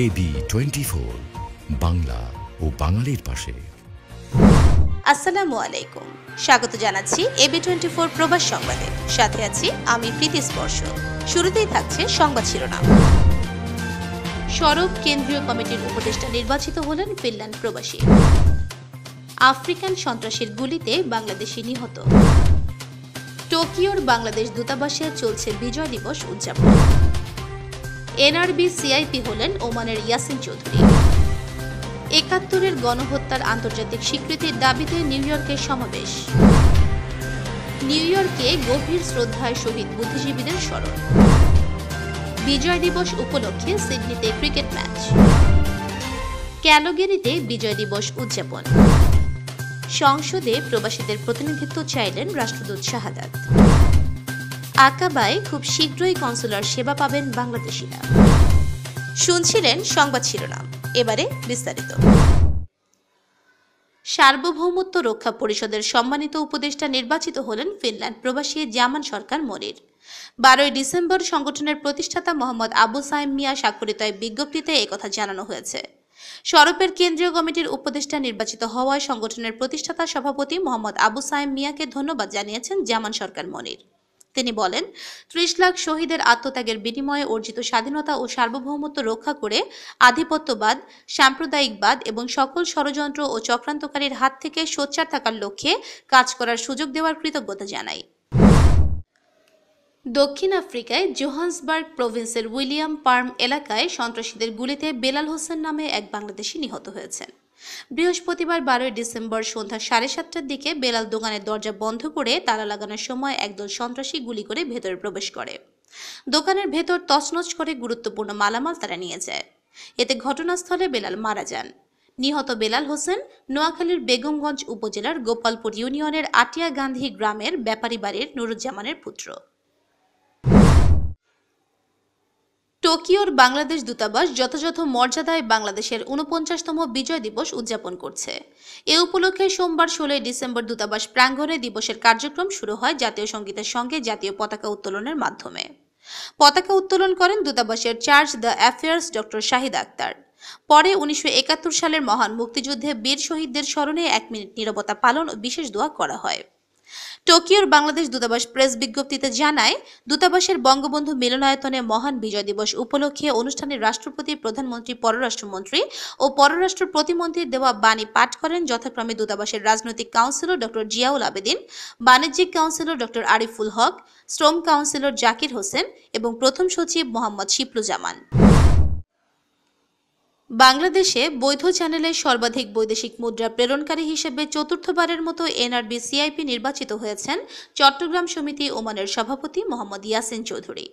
AB24 Bangla ও বাঙালির পাশে। আসসালামু আলাইকুম, স্বাগত জানাচ্ছি AB24 প্রবাস সংবাদে। সাথে আছি আমি প্রীতি স্পর্শ। শুরুতেই থাকছে সংবাদ শিরোনাম। সরব কেন্দ্রীয় কমিটির উপদেষ্টা নির্বাচিত হলেন ফিনল্যান্ড প্রবাসী। আফ্রিকান সন্ত্রাসীর গুলিতে বাংলাদেশি নিহত। টোকিওর বাংলাদেশ দূতাবাসে চলছে বিজয় দিবস উদযাপন। এনআরবি সিআইপি হলেন ওমানের ইয়াসিন চৌধুরী। ৭১ গণহত্যার আন্তর্জাতিক স্বীকৃতির দাবিতে নিউ ইয়র্কে সমাবেশ। নিউ ইয়র্কে গভীর শ্রদ্ধায় শহীদ বুদ্ধিজীবীদের স্মরণ। বিজয় দিবস উপলক্ষে সিডনিতে ক্রিকেট ম্যাচ। ক্যালগেরিতে বিজয় দিবস উদযাপন। সংসদে প্রবাসীদের প্রতিনিধিত্ব চাইলেন রাষ্ট্রদূত শাহাদাত। আকাবায় খুব শীঘ্রই কনস্যুলার সেবা পাবেন বাংলাদেশিরা। শুনছিলেন সংবাদ শিরোনাম, এবারে বিস্তারিত। সার্বভৌমত্ব রক্ষা পরিষদের সম্মানিত উপদেষ্টা নির্বাচিত হলেন ফিনল্যান্ড প্রবাসী জামান সরকার মনির। 12 ডিসেম্বর সংগঠনের প্রতিষ্ঠাতা মোহাম্মদ আবু সাইম মিয়া স্বাক্ষরিত এক বিজ্ঞপ্তিতে একথা জানানো হয়েছে। সরবের কেন্দ্রীয় কমিটির উপদেষ্টা নির্বাচিত হওয়ায় সংগঠনের প্রতিষ্ঠাতা সভাপতি মোহাম্মদ আবু সাইম মিয়াকে ধন্যবাদ জানিয়েছেন জামান সরকার মনির। তিনি বলেন, 30 লাখ শহীদের আত্মত্যাগের বিনিময়ে অর্জিত স্বাধীনতা ও সার্বভৌমত্ব রক্ষা করে আধিপত্যবাদ, সাম্প্রদায়িকবাদ এবং সকল ষড়যন্ত্র ও চক্রান্তকারীর হাত থেকে সোচ্চার থাকার লক্ষ্যে কাজ করার সুযোগ দেওয়ার কৃতজ্ঞতা জানায়। দক্ষিণ আফ্রিকায় জোহান্সবার্গ প্রভিন্সের উইলিয়াম ফার্ম এলাকায় সন্ত্রাসীদের গুলিতে বেলাল হোসেন নামে এক বাংলাদেশি নিহত হয়েছেন। বৃহস্পতিবার 12 ডিসেম্বর সন্ধ্যা 7:30টার দিকে বেলাল দোকানের দরজা বন্ধ করে তালা লাগানোর সময় একদল সন্ত্রাসী গুলি করে ভেতরে প্রবেশ করে। দোকানের ভেতর তছনছ করে গুরুত্বপূর্ণ মালামাল তারা নিয়ে যায়। এতে ঘটনাস্থলে বেলাল মারা যান। নিহত বেলাল হোসেন নোয়াখালীর বেগমগঞ্জ উপজেলার গোপালপুর ইউনিয়নের আটিয়া গান্ধী গ্রামের ব্যাপারী বাড়ির নুরুজ্জামানের পুত্র। টোকিওর বাংলাদেশ দূতাবাস যথাযথ মর্যাদায় বাংলাদেশের ৪৯তম বিজয় দিবস উদযাপন করছে। এ উপলক্ষে সোমবার ১৬ ডিসেম্বর দূতাবাস প্রাঙ্গণে দিবসের কার্যক্রম শুরু হয় জাতীয় সঙ্গীতের সঙ্গে জাতীয় পতাকা উত্তোলনের মাধ্যমে। পতাকা উত্তোলন করেন দূতাবাসের charge d'affaires doctor Shahed Akhtar. পরে ১৯৭১ সালের মহান মুক্তিযুদ্ধে বীর শহীদদের স্মরণে ১ মিনিট নীরবতা পালন ও বিশেষ দোয়া করা হয়। টোকিওর বাংলাদেশ দূতাবাস প্রেস বিজ্ঞপ্তিতে জানায়, দূতাবাসের বঙ্গবন্ধু মিলনায়তনে মহান বিজয় দিবস উপলক্ষে অনুষ্ঠানে রাষ্ট্রপতি, প্রধানমন্ত্রী, পররাষ্ট্রমন্ত্রী ও পররাষ্ট্র প্রতিমন্ত্রী দেওয়া বাণী পাঠ করেন যথাক্রমে দূতাবাসের রাজনৈতিক কাউন্সিলর ডক্টর জিয়াউল আবেদিন, বাণিজ্যিক কাউন্সিলর ডক্টর আরিফুল হক, শ্রম কাউন্সিলর জাকির হোসেন এবং প্রথম সচিব মোহাম্মদ শিপলু জামান। বাংলাদেশে বৈধ চ্যানেলে সর্বাধিক বৈদেশিক মুদ্রা প্রেরণকারী হিসেবে ৪র্থবারের মতো এনআরবি সিআইপি নির্বাচিত হয়েছেন চট্টগ্রাম সমিতি ওমানের সভাপতি মোহাম্মদ ইয়াসিন চৌধুরী।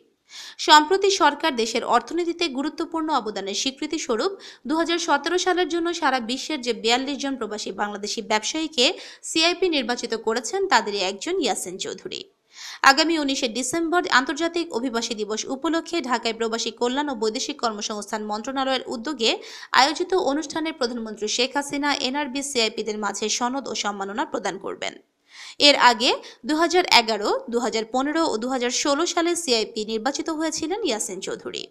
সম্প্রতি সরকার দেশের অর্থনীতিতে গুরুত্বপূর্ণ অবদানের স্বীকৃতিস্বরূপ ২০১৭ সালের জন্য সারা বিশ্বের যে ৪২ জন প্রবাসী বাংলাদেশি ব্যবসায়ীকে সিআইপি নির্বাচিত করেছেন তাদেরই একজন ইয়াসিন চৌধুরী। আগামী 19 ডিসেম্বর আন্তর্জাতিক অভিবাসী দিবস উপলক্ষে ঢাকায় প্রবাসী কল্যাণ ও বৈদেশিক কর্মসংস্থান মন্ত্রণালয়ের উদ্যোগে আয়োজিত অনুষ্ঠানে প্রধানমন্ত্রী শেখ হাসিনা এনআরবি সিআইপিদের মাঝে সনদ ও সম্মাননা প্রদান করবেন। এর আগে 2011, 2015 ও 2016 সালে সিআইপি নির্বাচিত হয়েছিলেন ইয়াসিন চৌধুরী।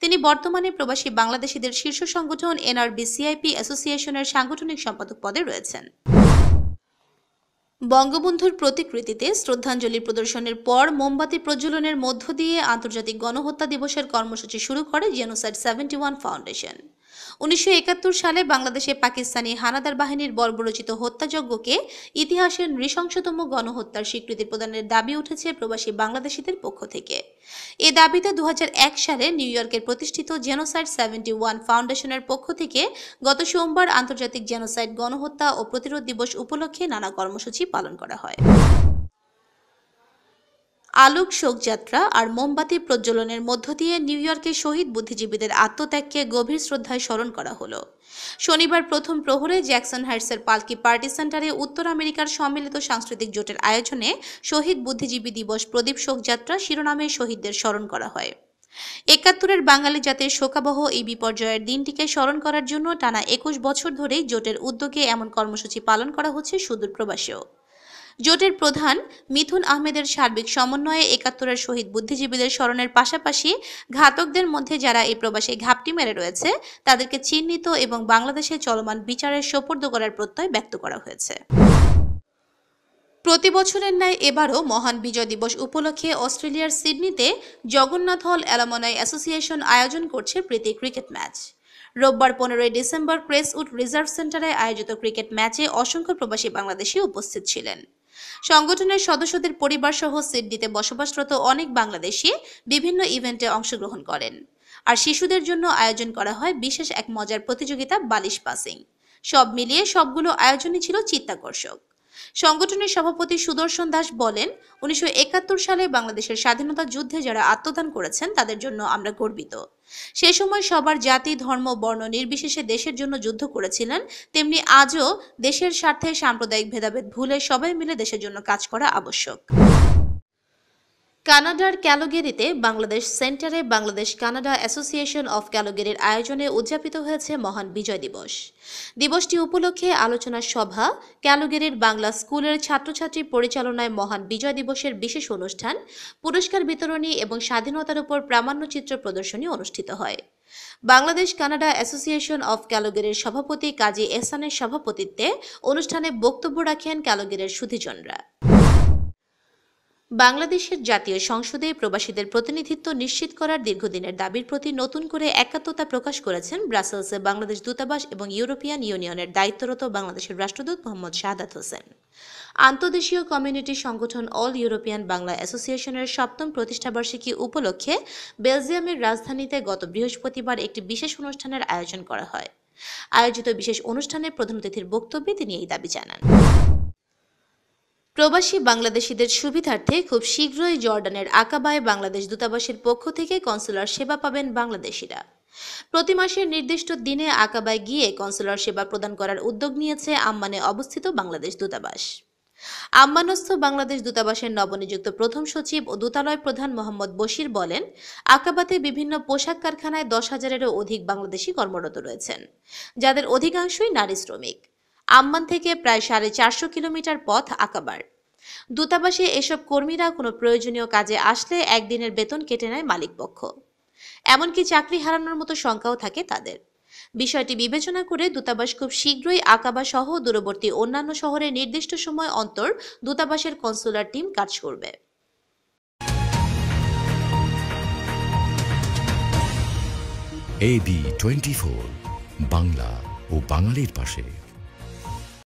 তিনি বর্তমানে প্রবাসী বাংলাদেশিদের শীর্ষ সংগঠন এনআরবি সিআইপি অ্যাসোসিয়েশনের সাংগঠনিক সম্পাদক পদে রয়েছেন। বঙ্গবন্ধুর প্রতিকৃতিতে শ্রদ্ধাঞ্জলি প্রদর্শনের পর মোমবাতি প্রজ্বলনের মধ্য দিয়ে আন্তর্জাতিক গণহত্যা দিবসের কর্মসূচি শুরু করে জেনোসাইড 71 ফাউন্ডেশন। ১৯৭১ সালে বাংলাদেশে পাকিস্তানি হানাদার বাহিনীর বর্বরচিত হত্যাযজ্ঞকে ইতিহাসের নৃশংসতম গণহত্যার স্বীকৃতি প্রদানের দাবি উঠেছে প্রবাসী বাংলাদেশিদের পক্ষ থেকে। এ দাবিতে ২০০১ সালে নিউ ইয়র্কের প্রতিষ্ঠিত জেনোসাইড 71 ফাউন্ডেশনের পক্ষ থেকে গত সোমবার আন্তর্জাতিক জেনোসাইড, গণহত্যা ও প্রতিরোধ দিবস উপলক্ষে নানা কর্মসূচি পালন করা হয়। আলোক শোকযাত্রা আর মোমবাতি প্রজ্বলনের মধ্য দিয়ে নিউ ইয়র্কে শহীদ বুদ্ধিজীবীদের আত্মত্যাগকে গভীর শ্রদ্ধায় স্মরণ করা হলো। শনিবার প্রথম প্রহরে জ্যাকসন হাইটসের পালকি পার্টি সেন্টারে উত্তর আমেরিকার সম্মিলিত সাংস্কৃতিক জোটের আয়োজনে শহীদ বুদ্ধিজীবী দিবস প্রদীপ শোকযাত্রা শিরোনামে শহীদদের স্মরণ করা হয়। ৭১ বাঙালি জাতির শোকাবহ এই বিপর্যয়ের দিনটিকে স্মরণ করার জন্য টানা ২১ বছর ধরেই জোটের উদ্যোগে এমন কর্মসূচি পালন করা হচ্ছে সুদূর প্রবাসেও। জোটের প্রধান মিথুন আহমেদের সার্বিক সমন্বয়ে ৭১ শহীদ বুদ্ধিজীবীদের স্মরণের পাশাপাশি ঘাতকদের মধ্যে যারা এই প্রবাসে ঘাপটি মেরে রয়েছে তাদেরকে চিহ্নিত এবং বাংলাদেশে চলমান বিচারের সোপর্দ করার প্রত্যয় ব্যক্ত করা হয়েছে। প্রতি বছরের ন্যায় এবারও মহান বিজয় দিবস উপলক্ষে অস্ট্রেলিয়ার সিডনিতে জগন্নাথ হল অ্যালমনাই অ্যাসোসিয়েশন আয়োজন করছে প্রীতি ক্রিকেট ম্যাচ। রোববার 15 ডিসেম্বর ক্রেসউড রিজার্ভ সেন্টারে আয়োজিত ক্রিকেট ম্যাচে অসংখ্য প্রবাসী বাংলাদেশি উপস্থিত ছিলেন। সংগঠনের সদস্যদের পরিবার সহ সিডনিতে বসবাসরত অনেক বাংলাদেশি বিভিন্ন ইভেন্টে অংশগ্রহণ করেন। আর শিশুদের জন্য আয়োজন করা হয় বিশেষ এক মজার প্রতিযোগিতা বালিশ পাসিং। সব মিলিয়ে সবগুলো আয়োজনই ছিল চিত্তাকর্ষক। সংগঠনের সভাপতি সুদর্শন দাস বলেন, 1971 সালে বাংলাদেশের স্বাধীনতা যুদ্ধে যারা আত্মদান করেছেন তাদের জন্য আমরা গর্বিত। সে সময় সবার জাতি, ধর্ম, বর্ণ নির্বিশেষে দেশের জন্য যুদ্ধ করেছিলেন, তেমনি আজও দেশের স্বার্থে সাম্প্রদায়িক ভেদাভেদ ভুলে সবাই মিলে দেশের জন্য কাজ করা আবশ্যক। কানাডার ক্যালোগেরিতে বাংলাদেশ সেন্টারে বাংলাদেশ কানাডা অ্যাসোসিয়েশন অফ ক্যালোগেরির আয়োজনে উদযাপিত হয়েছে মহান বিজয় দিবস। দিবসটি উপলক্ষে আলোচনা সভা, ক্যালোগেরির বাংলা স্কুলের ছাত্রছাত্রী পরিচালনায় মহান বিজয় দিবসের বিশেষ অনুষ্ঠান, পুরস্কার বিতরণী এবং স্বাধীনতার উপর প্রামাণ্যচিত্র প্রদর্শনী অনুষ্ঠিত হয়। বাংলাদেশ কানাডা অ্যাসোসিয়েশন অফ ক্যালোগেরির সভাপতি কাজী এহসানের সভাপতিত্বে অনুষ্ঠানে বক্তব্য রাখেন ক্যালোগেরির সুধীজনরা। বাংলাদেশের জাতীয় সংসদে প্রবাসীদের প্রতিনিধিত্ব নিশ্চিত করার দীর্ঘদিনের দাবির প্রতি নতুন করে একাত্মতা প্রকাশ করেছেন ব্রাসেলসে বাংলাদেশ দূতাবাস এবং ইউরোপিয়ান ইউনিয়নের দায়িত্বরত বাংলাদেশের রাষ্ট্রদূত মোহাম্মদ শাহাদাত হোসেন। আন্তর্দেশীয় কমিউনিটি সংগঠন অল ইউরোপিয়ান বাংলা অ্যাসোসিয়েশনের 7ম প্রতিষ্ঠাবার্ষিকী উপলক্ষে বেলজিয়ামের রাজধানীতে গত বৃহস্পতিবার একটি বিশেষ অনুষ্ঠানের আয়োজন করা হয়। আয়োজিত বিশেষ অনুষ্ঠানে প্রধান অতিথির বক্তব্যে তিনি এই দাবি জানান। প্রবাসী বাংলাদেশিদের সুবিধার্থে খুব শীঘ্রই জর্ডানের আকাবায় বাংলাদেশ দূতাবাসের পক্ষ থেকে কনস্যুলার সেবা পাবেন বাংলাদেশিরা। প্রতি মাসের নির্দিষ্ট দিনে আকাবায় গিয়ে কনস্যুলার সেবা প্রদান করার উদ্যোগ নিয়েছে আম্মানে অবস্থিত বাংলাদেশ দূতাবাস। আম্মানস্থ বাংলাদেশ দূতাবাসের নবনিযুক্ত প্রথম সচিব ও দূতালয় প্রধান মোহাম্মদ বশির বলেন, আকাবাতে বিভিন্ন পোশাক কারখানায় 10,000-এরও অধিক বাংলাদেশি কর্মরত রয়েছেন, যাদের অধিকাংশই নারী শ্রমিক। আম্মান থেকে প্রায় 450 কিলোমিটার পথ আকাবার। দূতাবাসে এসব কর্মীরা কোনো প্রয়োজনীয় কাজে আসলে একদিনের বেতন কেটে নেয় মালিকপক্ষ, এমনকি চাকরি হারানোর মতো শঙ্কাও থাকে তাদের। বিষয়টি বিবেচনা করে দূতাবাস খুব শীঘ্রই আকাবা সহ দূরবর্তী অন্যান্য শহরে নির্দিষ্ট সময় অন্তর দূতাবাসের কনস্যুলার টিম কাজ করবে। AB24 বাংলা ও বাঙালির পাশে।